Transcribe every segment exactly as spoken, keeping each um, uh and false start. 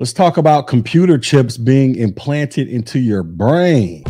Let's talk about computer chips being implanted into your brain.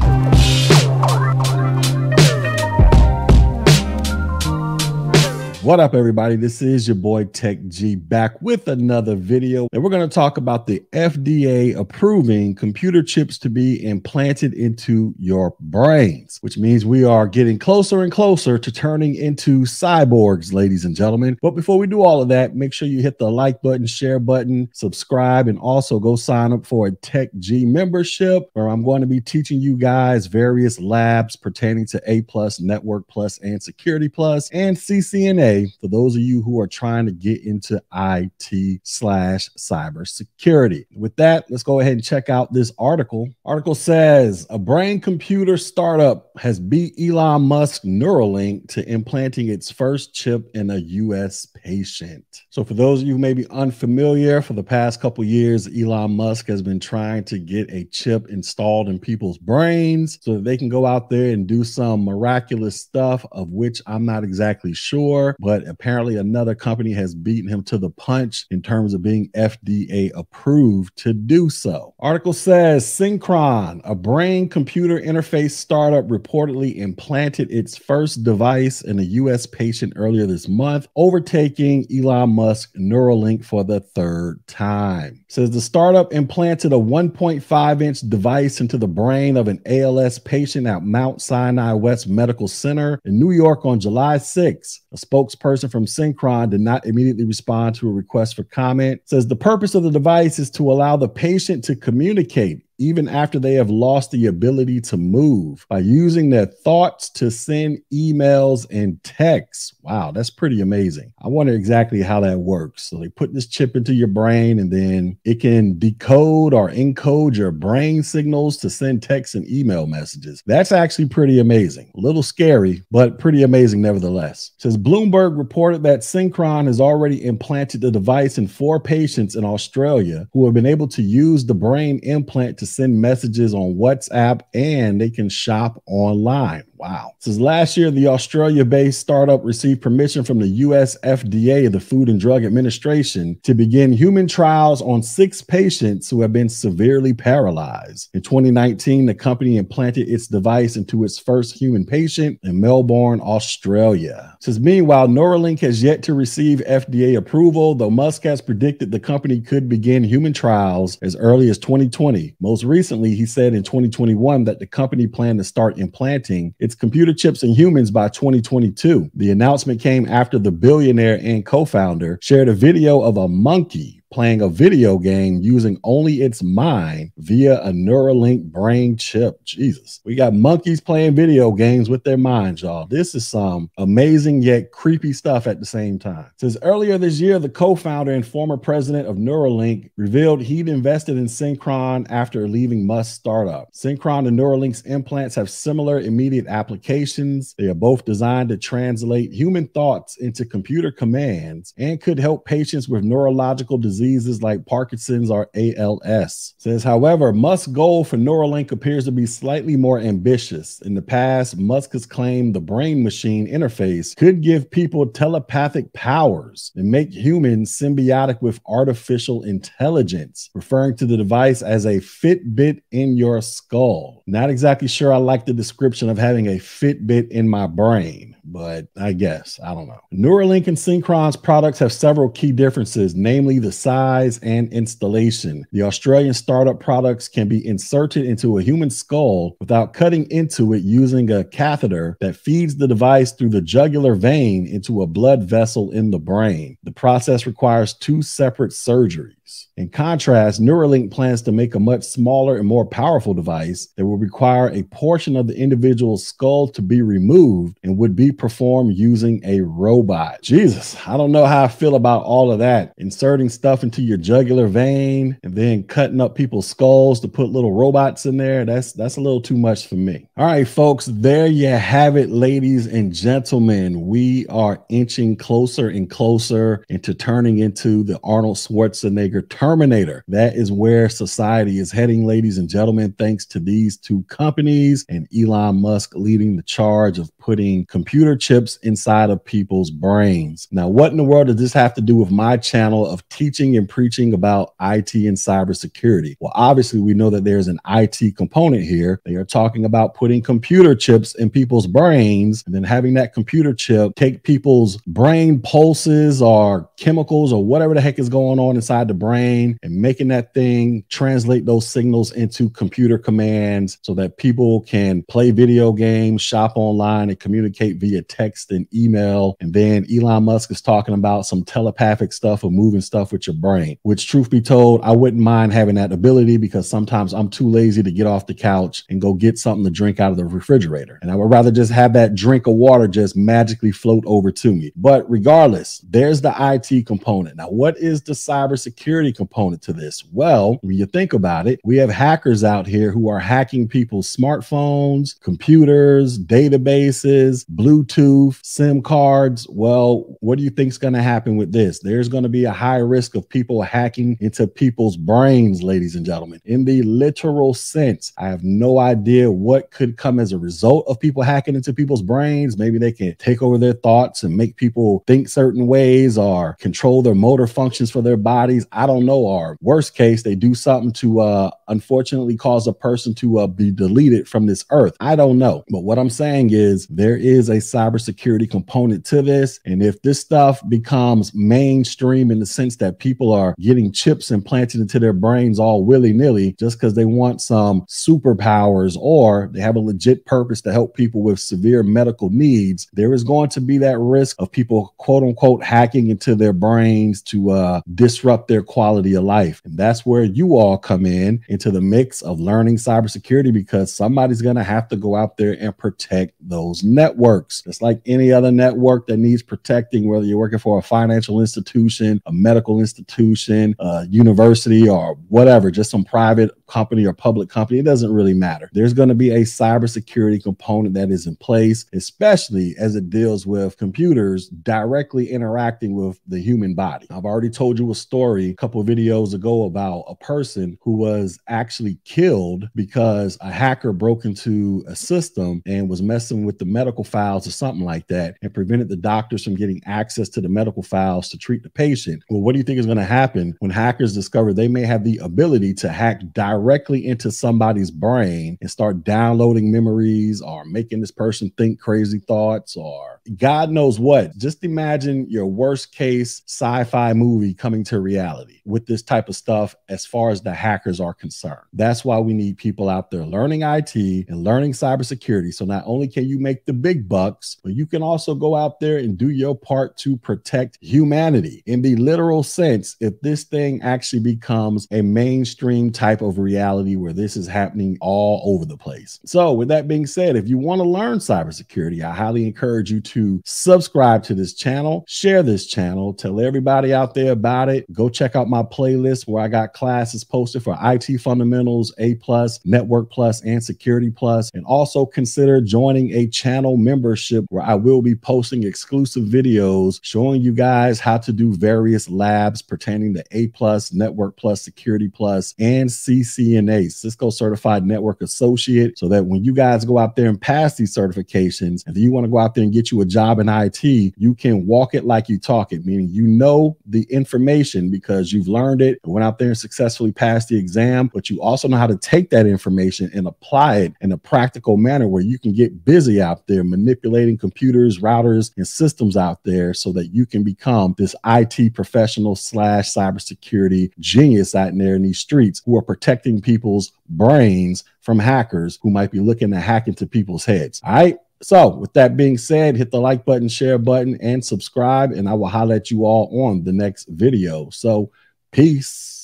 What up, everybody? This is your boy Tech G, back with another video, and we're going to talk about the F D A approving computer chips to be implanted into your brains, which means we are getting closer and closer to turning into cyborgs, ladies and gentlemen. But before we do all of that, make sure you hit the like button, share button, subscribe, and also go sign up for a Tech G membership, where I'm going to be teaching you guys various labs pertaining to A plus, Network Plus, and Security Plus, and C C N A. For those of you who are trying to get into I T slash cybersecurity. With that, let's go ahead and check out this article. Article says a brain computer startup has beat Elon Musk Neuralink to implanting its first chip in a U S patient. So for those of you who may be unfamiliar, for the past couple years, Elon Musk has been trying to get a chip installed in people's brains so that they can go out there and do some miraculous stuff, of which I'm not exactly sure. But apparently another company has beaten him to the punch in terms of being F D A approved to do so. Article says Synchron, a brain-computer interface startup, reportedly implanted its first device in a U S patient earlier this month, overtaking Elon Musk Neuralink for the third time. It says the startup implanted a one point five inch device into the brain of an A L S patient at Mount Sinai West Medical Center in New York on July sixth. A spokesperson spokesperson from Synchron did not immediately respond to a request for comment. It says the purpose of the device is to allow the patient to communicate even after they have lost the ability to move, by using their thoughts to send emails and texts. Wow, that's pretty amazing. I wonder exactly how that works. So they put this chip into your brain, and then it can decode or encode your brain signals to send texts and email messages. That's actually pretty amazing. A little scary, but pretty amazing nevertheless. It says Bloomberg reported that Synchron has already implanted the device in four patients in Australia who have been able to use the brain implant to send messages on WhatsApp, and they can shop online. Wow. Since last year, the Australia-based startup received permission from the U S F D A, the Food and Drug Administration, to begin human trials on six patients who have been severely paralyzed. In twenty nineteen, the company implanted its device into its first human patient in Melbourne, Australia. Since meanwhile, Neuralink has yet to receive F D A approval, though Musk has predicted the company could begin human trials as early as twenty twenty. Most recently, he said in twenty twenty-one that the company planned to start implanting its computer chips in humans by twenty twenty-two. The announcement came after the billionaire and co-founder shared a video of a monkey playing a video game using only its mind via a Neuralink brain chip. Jesus, we got monkeys playing video games with their minds, y'all. This is some amazing yet creepy stuff at the same time. It says earlier this year, the co-founder and former president of Neuralink revealed he'd invested in Synchron after leaving Musk's startup. Synchron and Neuralink's implants have similar immediate applications. They are both designed to translate human thoughts into computer commands and could help patients with neurological diseases diseases like Parkinson's or A L S. It says, however, Musk's goal for Neuralink appears to be slightly more ambitious. In the past, Musk has claimed the brain-machine interface could give people telepathic powers and make humans symbiotic with artificial intelligence, referring to the device as a Fitbit in your skull. Not exactly sure I like the description of having a Fitbit in my brain, but I guess, I don't know. Neuralink and Synchron's products have several key differences, namely the size and installation. The Australian startup products can be inserted into a human skull without cutting into it, using a catheter that feeds the device through the jugular vein into a blood vessel in the brain. The process requires two separate surgeries. In contrast, Neuralink plans to make a much smaller and more powerful device that will require a portion of the individual's skull to be removed and would be performed using a robot. Jesus, I don't know how I feel about all of that. Inserting stuff into your jugular vein and then cutting up people's skulls to put little robots in there. That's, that's a little too much for me. All right, folks, there you have it, ladies and gentlemen. We are inching closer and closer into turning into the Arnold Schwarzenegger Schwarzenegger, Terminator. That is where society is heading, ladies and gentlemen, thanks to these two companies and Elon Musk leading the charge of putting computer chips inside of people's brains. Now, what in the world does this have to do with my channel of teaching and preaching about I T and cybersecurity? Well, obviously, we know that there's an I T component here. They are talking about putting computer chips in people's brains and then having that computer chip take people's brain pulses or chemicals or whatever the heck is going on inside the brain and making that thing translate those signals into computer commands so that people can play video games, shop online, and communicate via text and email. And then Elon Musk is talking about some telepathic stuff or moving stuff with your brain, which, truth be told, I wouldn't mind having that ability because sometimes I'm too lazy to get off the couch and go get something to drink out of the refrigerator. And I would rather just have that drink of water just magically float over to me. But regardless, there's the I T component. Now, what is the cybersecurity component to this? Well, when you think about it, we have hackers out here who are hacking people's smartphones, computers, databases, Bluetooth, SIM cards. Well, what do you think is going to happen with this? There's going to be a high risk of people hacking into people's brains, ladies and gentlemen, in the literal sense. I have no idea what could come as a result of people hacking into people's brains. Maybe they can take over their thoughts and make people think certain ways or control their motor functions for their bodies. I don't know. Or worst case, they do something to uh, unfortunately cause a person to uh, be deleted from this earth. I don't know. But what I'm saying is there is a cybersecurity component to this. And if this stuff becomes mainstream in the sense that people are getting chips implanted into their brains all willy-nilly just because they want some superpowers or they have a legit purpose to help people with severe medical needs, there is going to be that risk of people, quote unquote, hacking into their brains to uh, disrupt their quality of life. And that's where you all come in into the mix of learning cybersecurity, because somebody's going to have to go out there and protect those networks. It's like any other network that needs protecting, whether you're working for a financial institution, a medical institution, a university, or whatever, just some private company or public company. It doesn't really matter. There's going to be a cybersecurity component that is in place, especially as it deals with computers directly interacting interacting with the human body. I've already told you a story a couple of videos ago about a person who was actually killed because a hacker broke into a system and was messing with the medical files or something like that and prevented the doctors from getting access to the medical files to treat the patient. Well, what do you think is going to happen when hackers discover they may have the ability to hack directly into somebody's brain and start downloading memories or making this person think crazy thoughts or God knows what? Just imagine your worst case sci-fi movie coming to reality with this type of stuff as far as the hackers are concerned. That's why we need people out there learning I T and learning cybersecurity. So not only can you make the big bucks, but you can also go out there and do your part to protect humanity in the literal sense. If this thing actually becomes a mainstream type of reality where this is happening all over the place. So with that being said, if you want to learn cybersecurity, I highly encourage you to subscribe to this channel, share this channel, tell everybody out there about it. Go check out my playlist where I got classes posted for I T fundamentals, A plus, network plus, and security plus. And also consider joining a channel membership where I will be posting exclusive videos showing you guys how to do various labs pertaining to A plus, network plus, security plus, and C C N A, Cisco Certified Network Associate, so that when you guys go out there and pass these certifications, if you want to go out there and get you a job in I T, you can walk it like you talk it, meaning you know the information because you've learned it and went out there and successfully passed the exam, but you also know how to take that information and apply it in a practical manner where you can get busy out there manipulating computers, routers, and systems out there so that you can become this I T professional slash cybersecurity genius out there in these streets who are protecting people's brains from hackers who might be looking to hack into people's heads. All right. So with that being said, hit the like button, share button, and subscribe, and I will holler at you all on the next video. So peace.